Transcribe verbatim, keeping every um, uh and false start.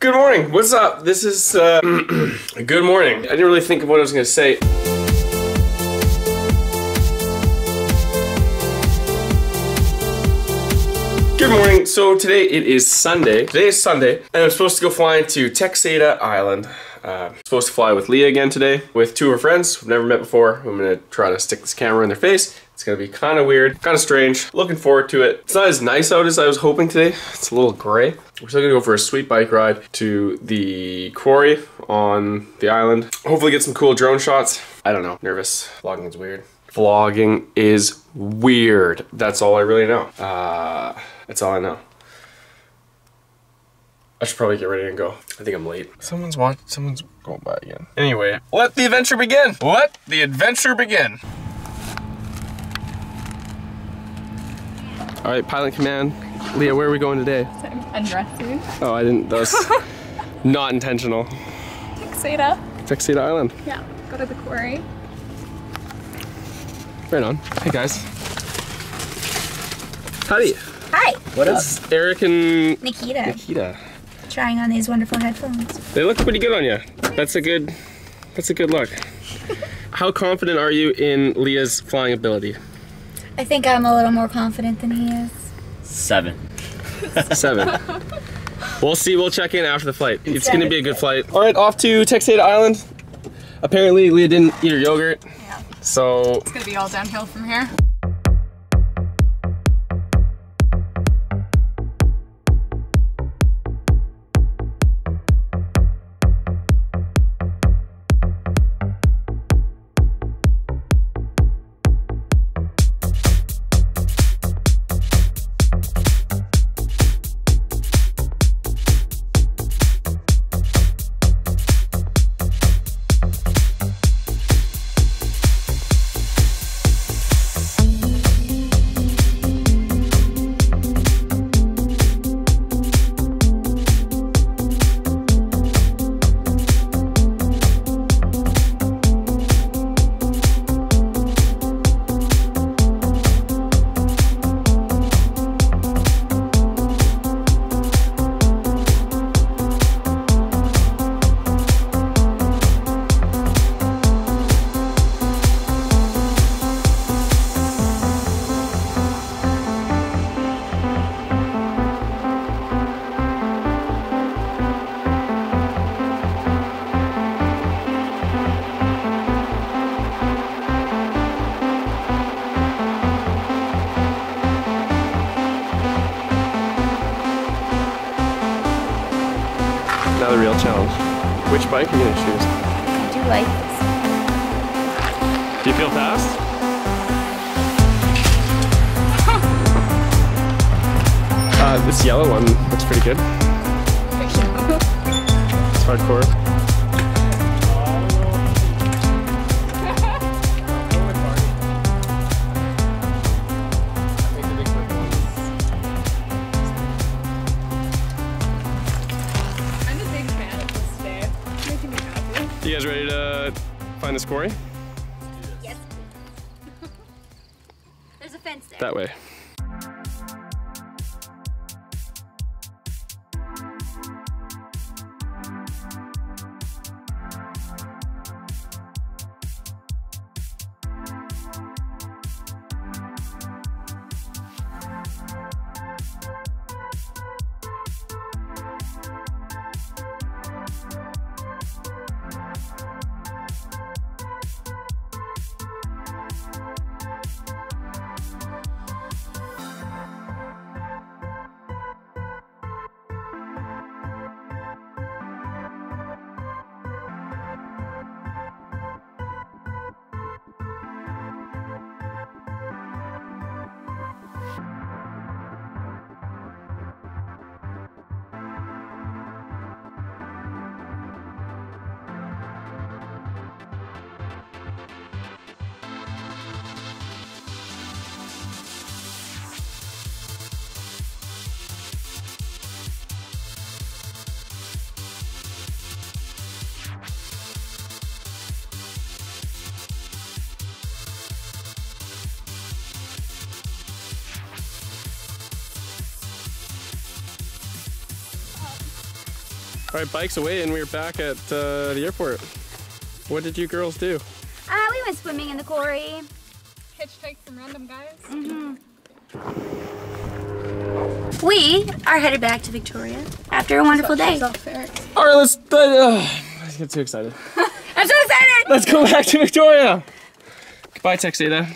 Good morning, what's up? This is, uh, good morning. I didn't really think of what I was gonna say. Good morning, so today it is Sunday. Today is Sunday, and I'm supposed to go flying to Texada Island. Uh, supposed to fly with Leah again today, with two of her friends we've never met before. I'm gonna try to stick this camera in their face. It's gonna be kind of weird, kind of strange. Looking forward to it. It's not as nice out as I was hoping today. It's a little gray. We're still gonna go for a sweet bike ride to the quarry on the island. Hopefully get some cool drone shots. I don't know, nervous. Vlogging is weird. Vlogging is weird. That's all I really know. Uh, that's all I know. I should probably get ready and go. I think I'm late. Someone's watching, someone's going by again. Anyway, let the adventure begin. Let the adventure begin. All right, pilot command. Leah, where are we going today? I'm undressing. Oh, I didn't, that was not intentional. Texada. Texada Island. Yeah, go to the quarry. Right on. Hey guys. Howdy. Hi. What is Eric and Nikita. Nikita. Trying on these wonderful headphones. They look pretty good on you. That's a good, that's a good look. How confident are you in Leah's flying ability? I think I'm a little more confident than he is. Seven. Seven. We'll see, we'll check in after the flight. It's Seven. Gonna be a good flight. All right, off to Texada Island. Apparently Leah didn't eat her yogurt. Yeah. So. It's gonna be all downhill from here. Another real challenge. Which bike are you gonna choose? I do like this. Do you feel fast? uh, this yellow one looks pretty good. It's hardcore. You guys ready to find this quarry? Yes. There's a fence there. That way. All right, bike's away and we're back at uh, the airport. What did you girls do? Uh, we went swimming in the quarry. Hitchhiked some random guys. Mm-hmm. We are headed back to Victoria after a wonderful day. All right, let's, uh, I get too excited. I'm so excited! Let's go back to Victoria. Goodbye, Texada.